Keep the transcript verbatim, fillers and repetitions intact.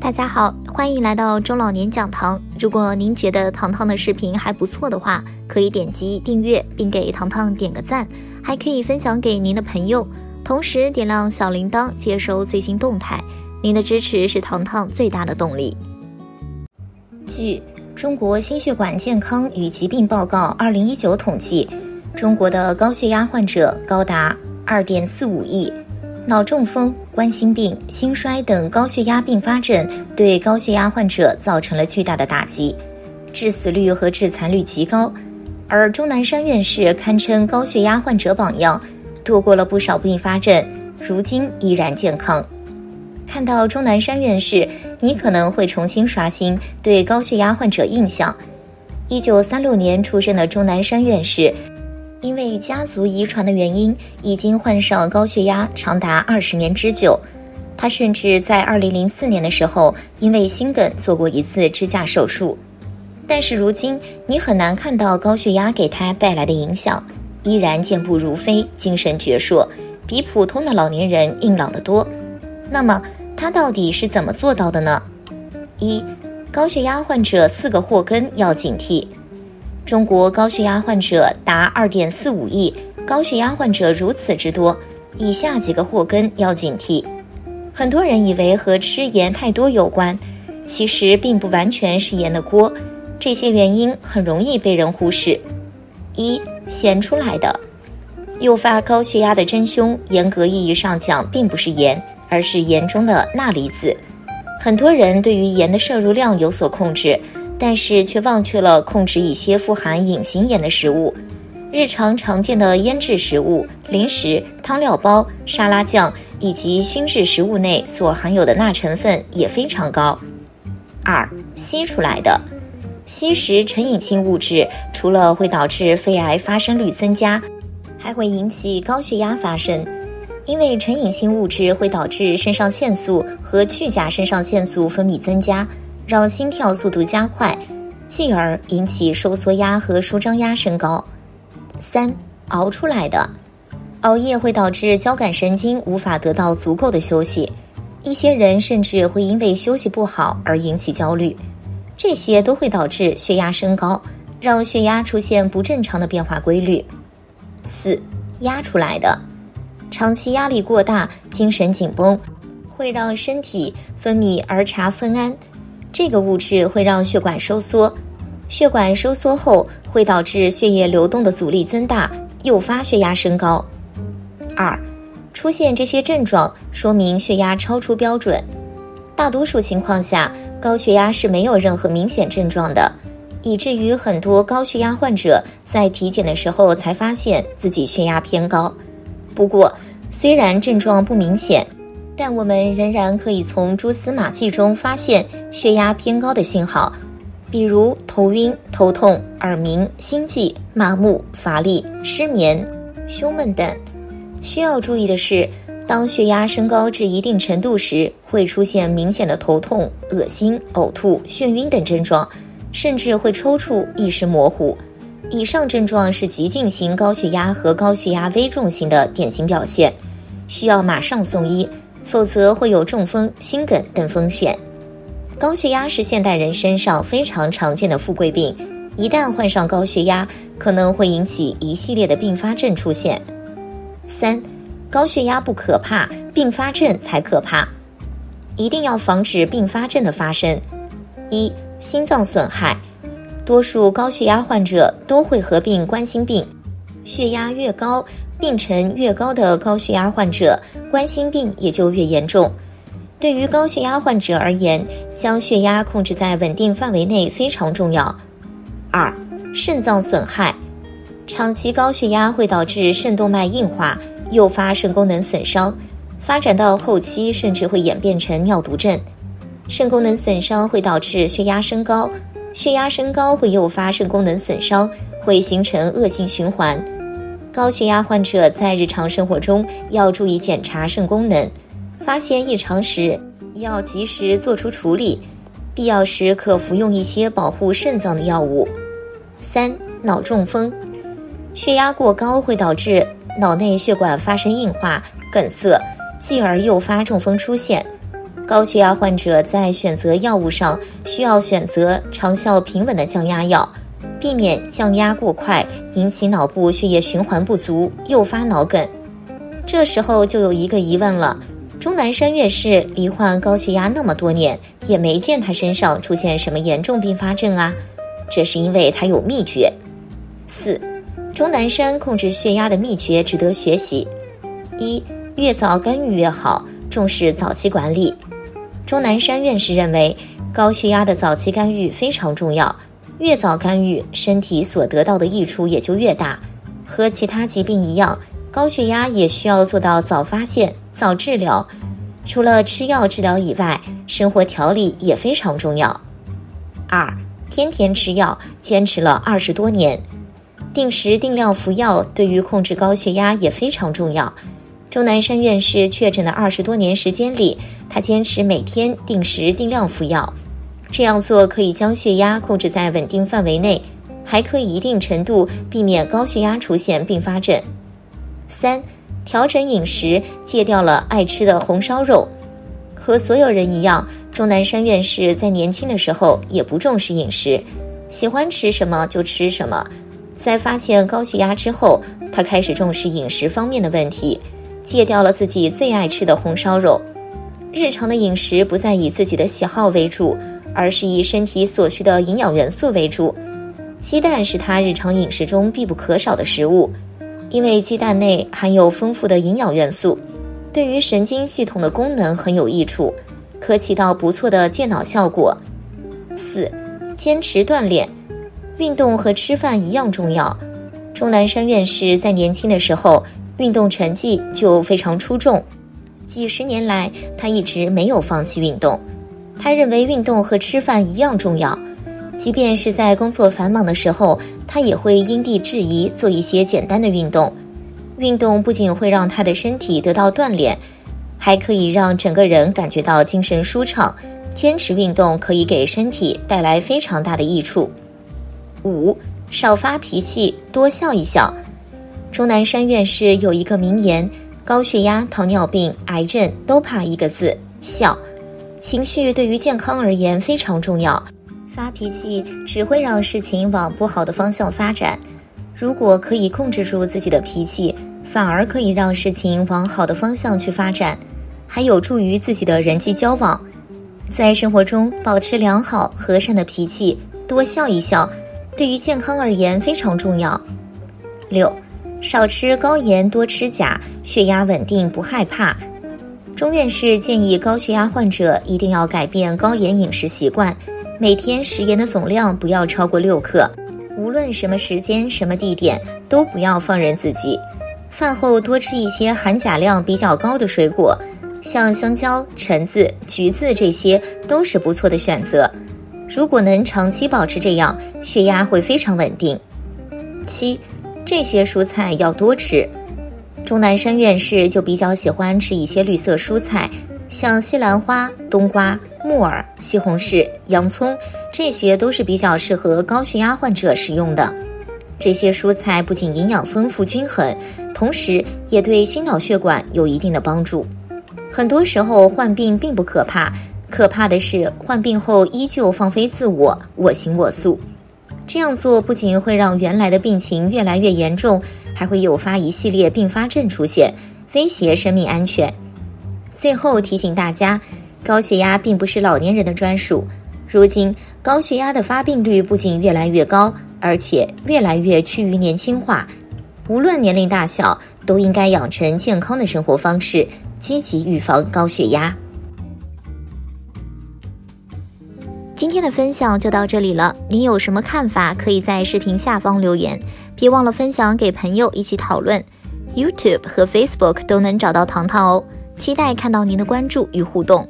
大家好，欢迎来到中老年讲堂。如果您觉得糖糖的视频还不错的话，可以点击订阅并给糖糖点个赞，还可以分享给您的朋友，同时点亮小铃铛接收最新动态。您的支持是糖糖最大的动力。据《中国心血管健康与疾病报告》二零一九统计，中国的高血压患者高达 二点四五亿。脑中风、冠心病、心衰等高血压并发症对高血压患者造成了巨大的打击，致死率和致残率极高。而钟南山院士堪称高血压患者榜样，度过了不少并发症，如今依然健康。看到钟南山院士，你可能会重新刷新对高血压患者印象。一九三六年出生的钟南山院士，因为家族遗传的原因，已经患上高血压长达二十年之久。他甚至在二零零四年的时候，因为心梗做过一次支架手术。但是如今，你很难看到高血压给他带来的影响，依然健步如飞，精神矍铄，比普通的老年人硬朗得多。那么，他到底是怎么做到的呢？一、高血压患者四个祸根要警惕。中国高血压患者达 二点四五亿，高血压患者如此之多，以下几个祸根要警惕。很多人以为和吃盐太多有关，其实并不完全是盐的锅，这些原因很容易被人忽视。一、咸出来的。诱发高血压的真凶，严格意义上讲并不是盐，而是盐中的钠离子。很多人对于盐的摄入量有所控制，但是却忘却了控制一些富含隐形盐的食物。日常常见的腌制食物、零食、汤料包、沙拉酱以及熏制食物内所含有的钠成分也非常高。二、吸出来的。吸食成瘾性物质，除了会导致肺癌发生率增加，还会引起高血压发生。因为成瘾性物质会导致肾上腺素和去甲肾上腺素分泌增加，让心跳速度加快，进而引起收缩压和舒张压升高。三、熬出来的。熬夜会导致交感神经无法得到足够的休息，一些人甚至会因为休息不好而引起焦虑，这些都会导致血压升高，让血压出现不正常的变化规律。四、压出来的。长期压力过大，精神紧绷，会让身体分泌儿茶酚胺，这个物质会让血管收缩，血管收缩后会导致血液流动的阻力增大，诱发血压升高。二、出现这些症状，说明血压超出标准。大多数情况下，高血压是没有任何明显症状的，以至于很多高血压患者在体检的时候才发现自己血压偏高。不过，虽然症状不明显，但我们仍然可以从蛛丝马迹中发现血压偏高的信号，比如头晕、头痛、耳鸣、心悸、麻木、乏力、失眠、胸闷等。需要注意的是，当血压升高至一定程度时，会出现明显的头痛、恶心、呕吐、眩晕等症状，甚至会抽搐、意识模糊。以上症状是急进型高血压和高血压危重型的典型表现，需要马上送医，否则会有中风、心梗等风险。高血压是现代人身上非常常见的富贵病，一旦患上高血压，可能会引起一系列的并发症出现。三、高血压不可怕，并发症才可怕。一定要防止并发症的发生。一、心脏损害。多数高血压患者都会合并冠心病，血压越高，病程越高的高血压患者，冠心病也就越严重。对于高血压患者而言，将血压控制在稳定范围内非常重要。二、肾脏损害。长期高血压会导致肾动脉硬化，诱发肾功能损伤，发展到后期甚至会演变成尿毒症。肾功能损伤会导致血压升高，血压升高会诱发肾功能损伤，会形成恶性循环。高血压患者在日常生活中要注意检查肾功能，发现异常时要及时做出处理，必要时可服用一些保护肾脏的药物。三、脑中风。血压过高会导致脑内血管发生硬化、梗塞，进而诱发中风出现。高血压患者在选择药物上需要选择长效平稳的降压药，避免降压过快引起脑部血液循环不足，诱发脑梗。这时候就有一个疑问了，钟南山院士罹患高血压那么多年，也没见他身上出现什么严重并发症啊，这是因为他有秘诀。四、钟南山控制血压的秘诀值得学习。一、越早干预越好，重视早期管理。钟南山院士认为，高血压的早期干预非常重要，越早干预，身体所得到的益处也就越大。和其他疾病一样，高血压也需要做到早发现、早治疗。除了吃药治疗以外，生活调理也非常重要。二、天天吃药，坚持了二十多年。定时定量服药对于控制高血压也非常重要。钟南山院士确诊的二十多年时间里，他坚持每天定时定量服药，这样做可以将血压控制在稳定范围内，还可以一定程度避免高血压出现并发症。三、调整饮食，戒掉了爱吃的红烧肉。和所有人一样，钟南山院士在年轻的时候也不重视饮食，喜欢吃什么就吃什么。在发现高血压之后，他开始重视饮食方面的问题，戒掉了自己最爱吃的红烧肉。日常的饮食不再以自己的喜好为主，而是以身体所需的营养元素为主。鸡蛋是他日常饮食中必不可少的食物，因为鸡蛋内含有丰富的营养元素，对于神经系统的功能很有益处，可起到不错的健脑效果。四、坚持锻炼。运动和吃饭一样重要。钟南山院士在年轻的时候，运动成绩就非常出众。几十年来，他一直没有放弃运动。他认为运动和吃饭一样重要，即便是在工作繁忙的时候，他也会因地制宜做一些简单的运动。运动不仅会让他的身体得到锻炼，还可以让整个人感觉到精神舒畅。坚持运动可以给身体带来非常大的益处。五、少发脾气，多笑一笑。钟南山院士有一个名言：高血压、糖尿病、癌症都怕一个字，笑。情绪对于健康而言非常重要，发脾气只会让事情往不好的方向发展。如果可以控制住自己的脾气，反而可以让事情往好的方向去发展，还有助于自己的人际交往。在生活中保持良好和善的脾气，多笑一笑，对于健康而言非常重要。六、少吃高盐，多吃钾，血压稳定不害怕。钟院士建议高血压患者一定要改变高盐饮食习惯，每天食盐的总量不要超过六克，无论什么时间、什么地点都不要放任自己。饭后多吃一些含钾量比较高的水果，像香蕉、橙子、橘子，这些都是不错的选择。如果能长期保持这样，血压会非常稳定。七、这些蔬菜要多吃。钟南山院士就比较喜欢吃一些绿色蔬菜，像西兰花、冬瓜、木耳、西红柿、洋葱，这些都是比较适合高血压患者食用的。这些蔬菜不仅营养丰富均衡，同时也对心脑血管有一定的帮助。很多时候患病并不可怕，可怕的是患病后依旧放飞自我，我行我素。这样做不仅会让原来的病情越来越严重，还会诱发一系列并发症出现，威胁生命安全。最后提醒大家，高血压并不是老年人的专属。如今高血压的发病率不仅越来越高，而且越来越趋于年轻化。无论年龄大小，都应该养成健康的生活方式，积极预防高血压。今天的分享就到这里了，您有什么看法可以在视频下方留言，别忘了分享给朋友一起讨论。 YouTube 和 Facebook 都能找到糖糖哦，期待看到您的关注与互动。